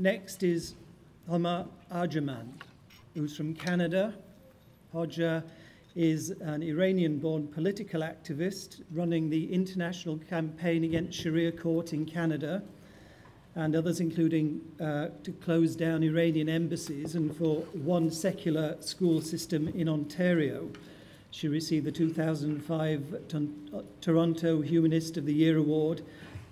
Next is Homa Arjomand, who's from Canada. Hoja is an Iranian-born political activist running the international campaign against Sharia court in Canada, and others, including to close down Iranian embassies and for one secular school system in Ontario. She received the 2005 Toronto Humanist of the Year Award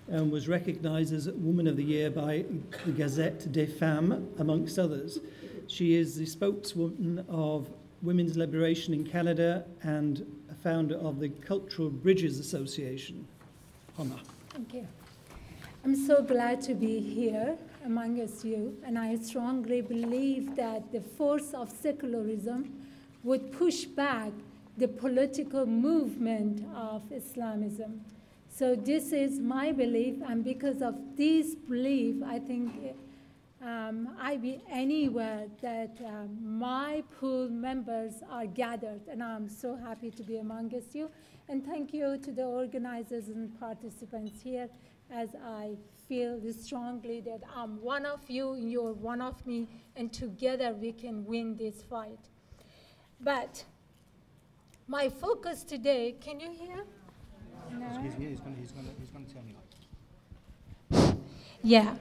and was recognized as Woman of the Year by the Gazette des Femmes, amongst others. She is the spokeswoman of Women's Liberation in Canada and a founder of the Cultural Bridges Association. Homa. Thank you. I'm so glad to be here among you, and I strongly believe that the force of secularism would push back the political movement of Islamism. So this is my belief, and because of this belief, I think I'd be anywhere that my pool members are gathered, and I'm so happy to be among you. And thank you to the organizers and participants here, as I feel strongly that I'm one of you, you're one of me, and together we can win this fight. But my focus today, can you hear? No? He's gonna tell me. Yeah.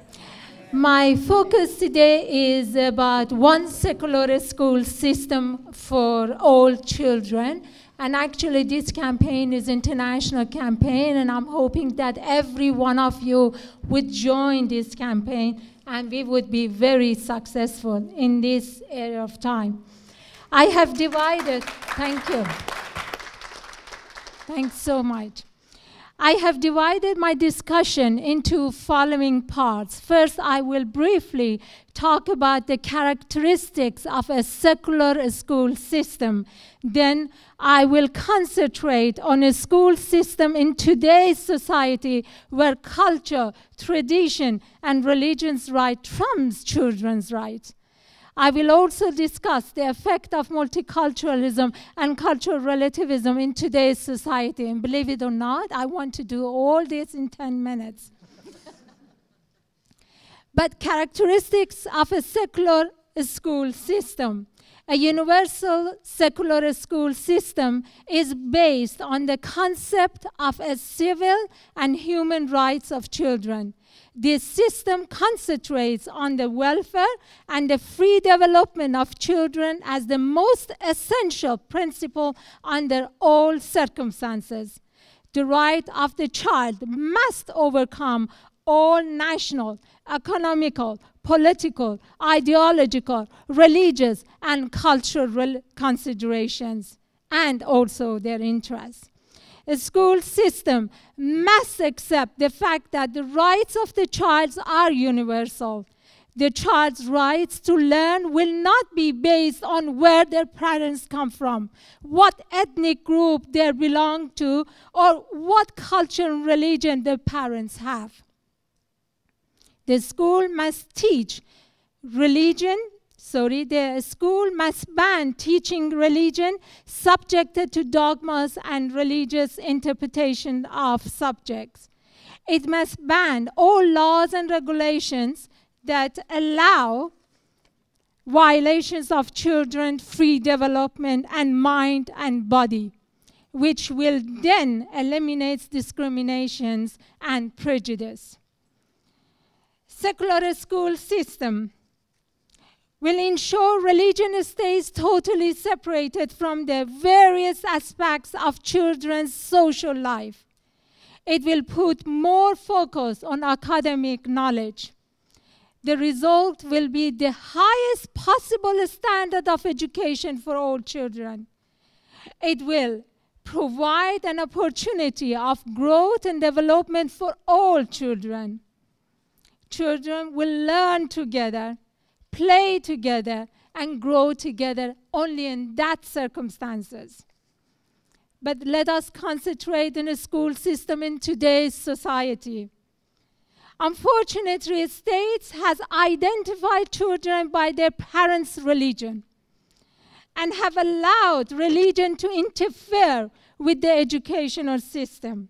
My focus today is about one secular school system for all children. And actually this campaign is international campaign, and I'm hoping that every one of you would join this campaign and we would be very successful in this area of time. I have divided, thank you. Thanks so much. I have divided my discussion into following parts. First, I will briefly talk about the characteristics of a secular school system. Then I will concentrate on a school system in today's society where culture, tradition, and religion's right trumps children's rights. I will also discuss the effect of multiculturalism and cultural relativism in today's society. And believe it or not, I want to do all this in 10 minutes. But characteristics of a secular school system. A universal secular school system is based on the concept of a civil and human rights of children. This system concentrates on the welfare and the free development of children as the most essential principle under all circumstances. The right of the child must overcome all national, economical, political, ideological, religious, and cultural considerations, and also their interests. A school system must accept the fact that the rights of the child are universal. The child's rights to learn will not be based on where their parents come from, what ethnic group they belong to, or what culture and religion their parents have. The school must ban teaching religion subjected to dogmas and religious interpretation of subjects. It must ban all laws and regulations that allow violations of children's free development and mind and body, which will then eliminate discriminations and prejudice. Secular school system will ensure religion stays totally separated from the various aspects of children's social life. It will put more focus on academic knowledge. The result will be the highest possible standard of education for all children. It will provide an opportunity of growth and development for all children. Children will learn together, play together, and grow together only in that circumstances. But let us concentrate on a school system in today's society. Unfortunately, states has identified children by their parents' religion and have allowed religion to interfere with the educational system.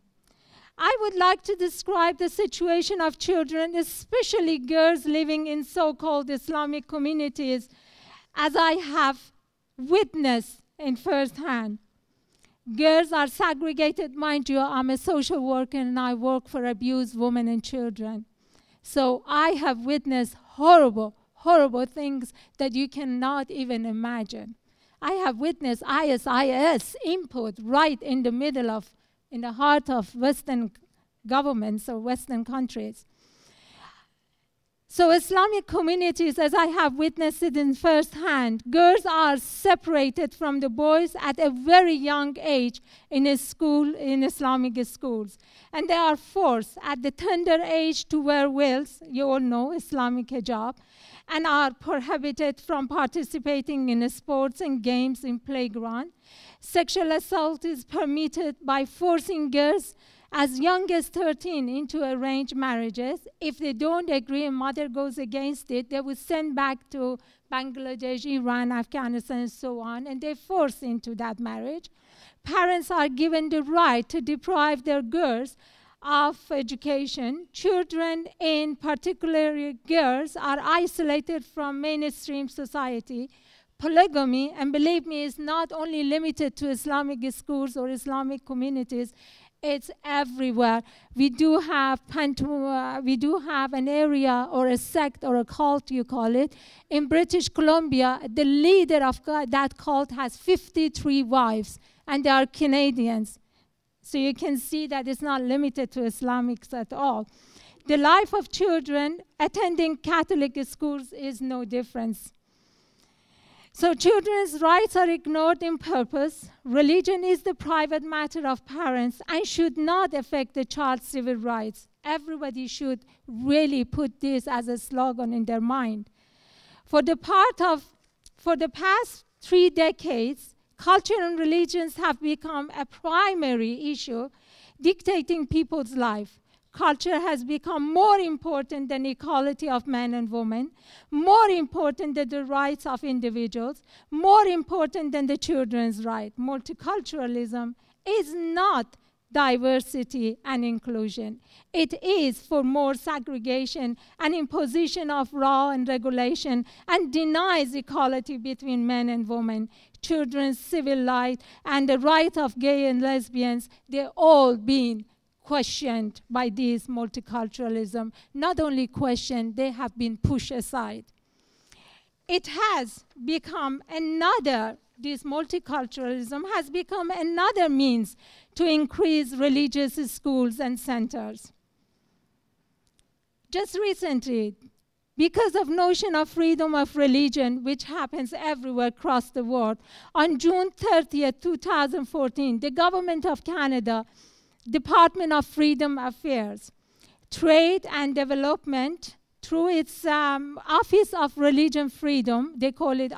I would like to describe the situation of children, especially girls living in so-called Islamic communities, as I have witnessed in firsthand. Girls are segregated. Mind you, I'm a social worker and I work for abused women and children. So I have witnessed horrible, horrible things that you cannot even imagine. I have witnessed ISIS input right in the middle of, in the heart of Western governments or Western countries. So Islamic communities, as I have witnessed it in firsthand, girls are separated from the boys at a very young age in a school, in Islamic schools. And they are forced at the tender age to wear veils, you all know, Islamic hijab, and are prohibited from participating in sports and games in playground. Sexual assault is permitted by forcing girls as young as 13 into arranged marriages. If they don't agree and mother goes against it, they will send back to Bangladesh, Iran, Afghanistan, and so on, and they're forced into that marriage. Parents are given the right to deprive their girls of education. Children, in particular girls, are isolated from mainstream society. Polygamy, and believe me, is not only limited to Islamic schools or Islamic communities. It's everywhere. We do have an area or a sect or a cult, you call it. In British Columbia, the leader of that cult has 53 wives, and they are Canadians. So you can see that it's not limited to Islamics at all. The life of children attending Catholic schools is no difference. So children's rights are ignored in purpose. Religion is the private matter of parents and should not affect the child's civil rights. Everybody should really put this as a slogan in their mind. For the past 3 decades, culture and religions have become a primary issue dictating people's life. Culture has become more important than equality of men and women, more important than the rights of individuals, more important than the children's right. Multiculturalism is not diversity and inclusion. It is for more segregation and imposition of law and regulation, and denies equality between men and women. Children's civil rights and the right of gay and lesbians, they're all being questioned by this multiculturalism. Not only questioned, they have been pushed aside. It has become another, this multiculturalism has become another means to increase religious schools and centers. Just recently, because of notion of freedom of religion, which happens everywhere across the world, on June 30th, 2014, the government of Canada, Department of Freedom Affairs, Trade and Development, through its Office of Religion Freedom, they call it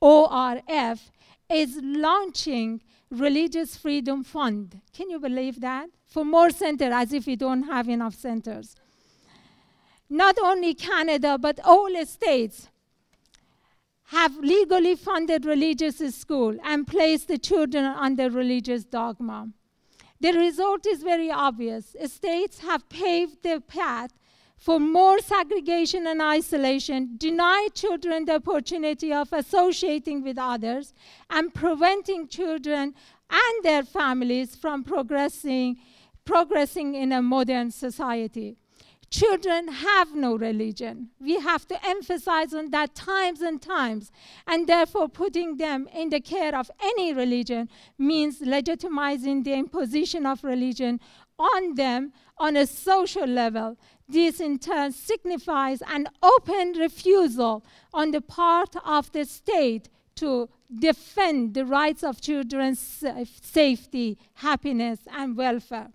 ORF, is launching Religious Freedom Fund. Can you believe that? For more centers, as if we don't have enough centers. Not only Canada, but all states have legally funded religious schools and placed the children under religious dogma. The result is very obvious. States have paved the path for more segregation and isolation, deny children the opportunity of associating with others, and preventing children and their families from progressing in a modern society. Children have no religion. We have to emphasize on that times and times, and therefore putting them in the care of any religion means legitimizing the imposition of religion on them on a social level. This in turn signifies an open refusal on the part of the state to defend the rights of children's safety, happiness, and welfare.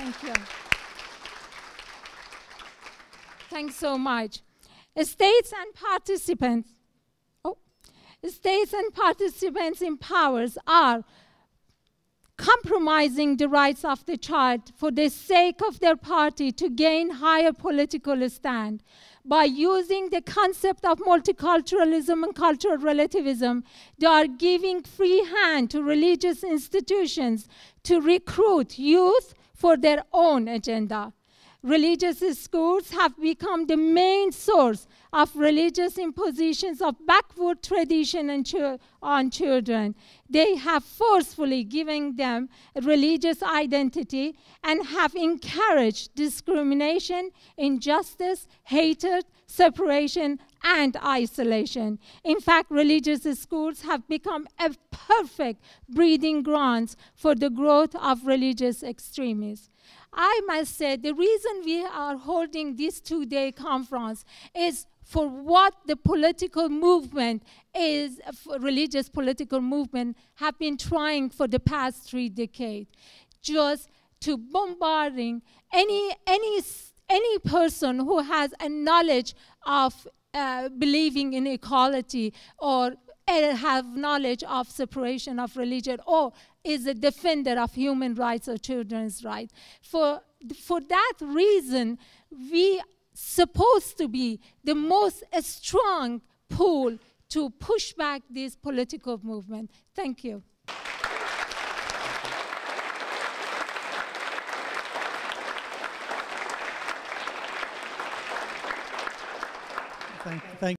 Thank you. Thanks so much. States and participants in powers are compromising the rights of the child for the sake of their party to gain higher political stand by using the concept of multiculturalism and cultural relativism, they are giving free hand to religious institutions to recruit youth for their own agenda. Religious schools have become the main source of religious impositions of backward tradition on children. They have forcefully given them a religious identity and have encouraged discrimination, injustice, hatred, separation, and isolation. In fact, religious schools have become a perfect breeding grounds for the growth of religious extremists. I must say, the reason we are holding this two-day conference is for what the political movement is, religious political movement, have been trying for the past 3 decades, just to bombarding any person who has a knowledge of believing in equality or have knowledge of separation of religion or is a defender of human rights or children's rights. For that reason, we supposed to be the most strong pull to push back this political movement. Thank you. Thank you.